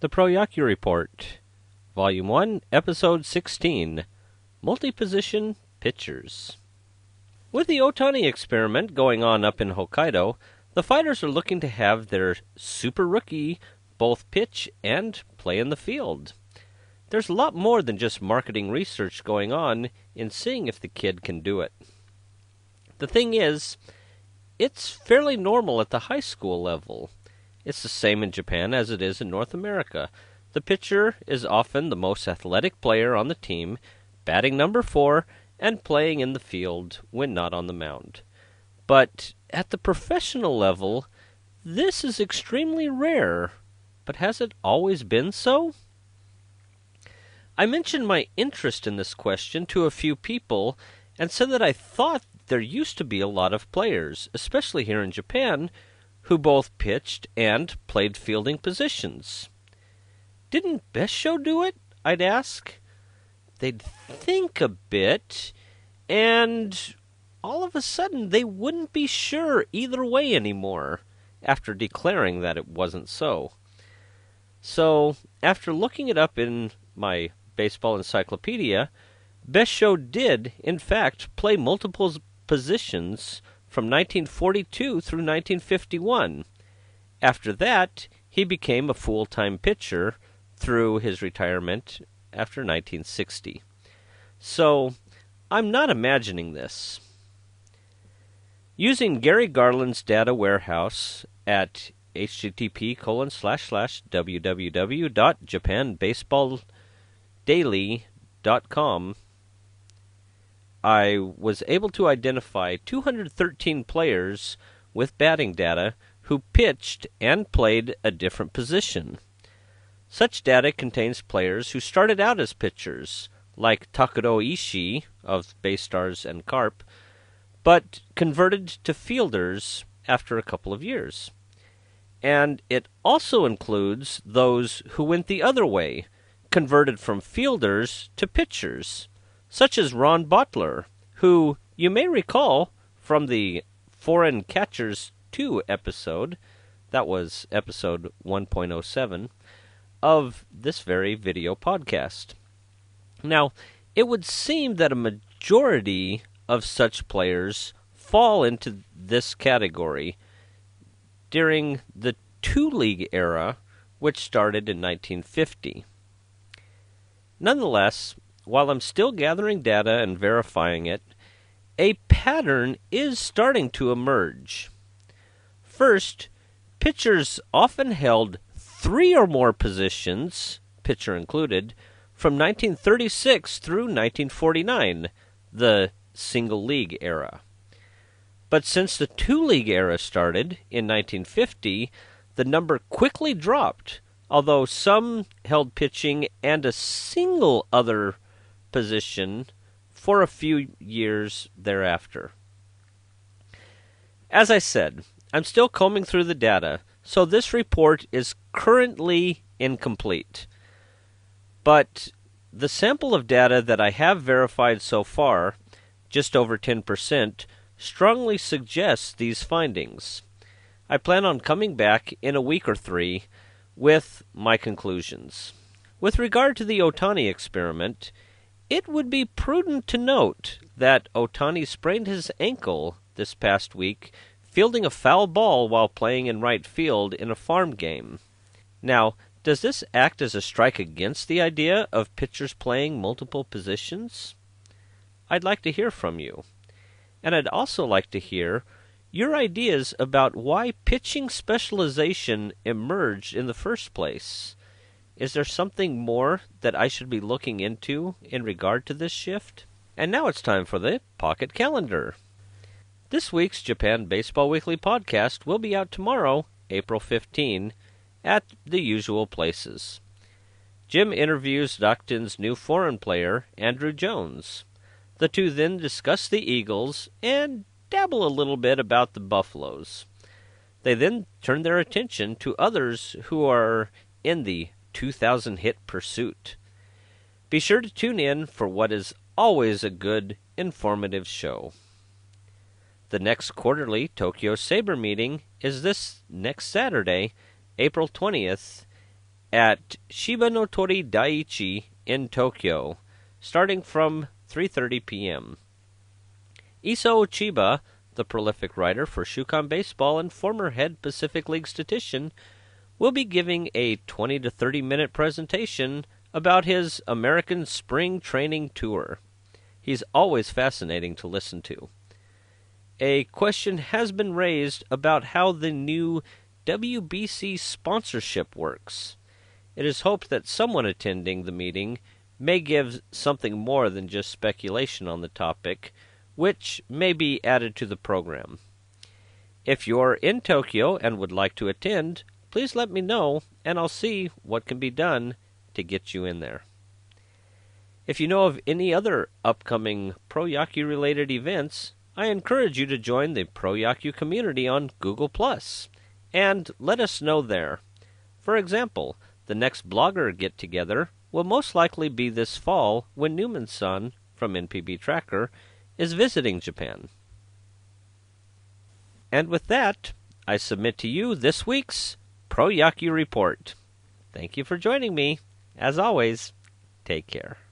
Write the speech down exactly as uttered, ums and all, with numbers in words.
The Pro Yakyu Report, Volume one, Episode sixteen, Multi-Position Pitchers. With the Ohtani experiment going on up in Hokkaido, the Fighters are looking to have their super rookie both pitch and play in the field. There's a lot more than just marketing research going on in seeing if the kid can do it. The thing is, it's fairly normal at the high school level. It's the same in Japan as it is in North America. The pitcher is often the most athletic player on the team, batting number four and playing in the field when not on the mound. But at the professional level, this is extremely rare. But has it always been so? I mentioned my interest in this question to a few people and said that I thought there used to be a lot of players, especially here in Japan, who both pitched and played fielding positions. Didn't Bessho do it? I'd ask. They'd think a bit, and all of a sudden they wouldn't be sure either way anymore, after declaring that it wasn't so. So, after looking it up in my baseball encyclopedia, Bessho did, in fact, play multiple positions from nineteen forty-two through nineteen fifty-one. After that, he became a full-time pitcher through his retirement after nineteen sixty. So, I'm not imagining this. Using Gary Garland's data warehouse at http colon slash slash www dot japan baseball daily dot com, I was able to identify two hundred thirteen players with batting data who pitched and played a different position. Such data contains players who started out as pitchers, like Takuto Ishii of BayStars and Carp, but converted to fielders after a couple of years. And it also includes those who went the other way, converted from fielders to pitchers, such as Ron Butler, who, you may recall from the Foreign Catchers two episode, that was episode one point oh seven, of this very video podcast. Now, it would seem that a majority of such players fall into this category during the Two League era, which started in nineteen fifty. Nonetheless, while I'm still gathering data and verifying it, a pattern is starting to emerge. First, pitchers often held three or more positions, pitcher included, from nineteen thirty-six through nineteen forty-nine, the Single League era. But since the Two League era started in nineteen fifty, the number quickly dropped, although some held pitching and a single other position for a few years thereafter. As I said, I'm still combing through the data, so this report is currently incomplete. But the sample of data that I have verified so far, just over ten percent, strongly suggests these findings. I plan on coming back in a week or three with my conclusions. With regard to the Ohtani experiment, it would be prudent to note that Ohtani sprained his ankle this past week fielding a foul ball while playing in right field in a farm game. Now, does this act as a strike against the idea of pitchers playing multiple positions? I'd like to hear from you. And I'd also like to hear your ideas about why pitching specialization emerged in the first place. Is there something more that I should be looking into in regard to this shift? And now it's time for the Pocket Calendar. This week's Japan Baseball Weekly podcast will be out tomorrow, April fifteenth, at the usual places. Jim interviews Docton's new foreign player, Andrew Jones. The two then discuss the Eagles and dabble a little bit about the Buffaloes. They then turn their attention to others who are in the two thousand hit pursuit. Be sure to tune in for what is always a good, informative show. The next quarterly Tokyo Sabre meeting is this next Saturday, April twentieth, at Shiba no Tori Daiichi in Tokyo, starting from three thirty p m Iso Ochiba, the prolific writer for Shukan Baseball and former head Pacific League statistician, will be giving a twenty to thirty minute presentation about his American Spring Training Tour. He's always fascinating to listen to. A question has been raised about how the new W B C sponsorship works. It is hoped that someone attending the meeting may give something more than just speculation on the topic, which may be added to the program. If you're in Tokyo and would like to attend, please let me know, and I'll see what can be done to get you in there. If you know of any other upcoming Pro Yakyu-related events, I encourage you to join the Pro Yakyu community on Google plus, and let us know there. For example, the next blogger get-together will most likely be this fall when Newman-san, from N P B Tracker, is visiting Japan. And with that, I submit to you this week's Pro Yakyu Report. Thank you for joining me. As always, take care.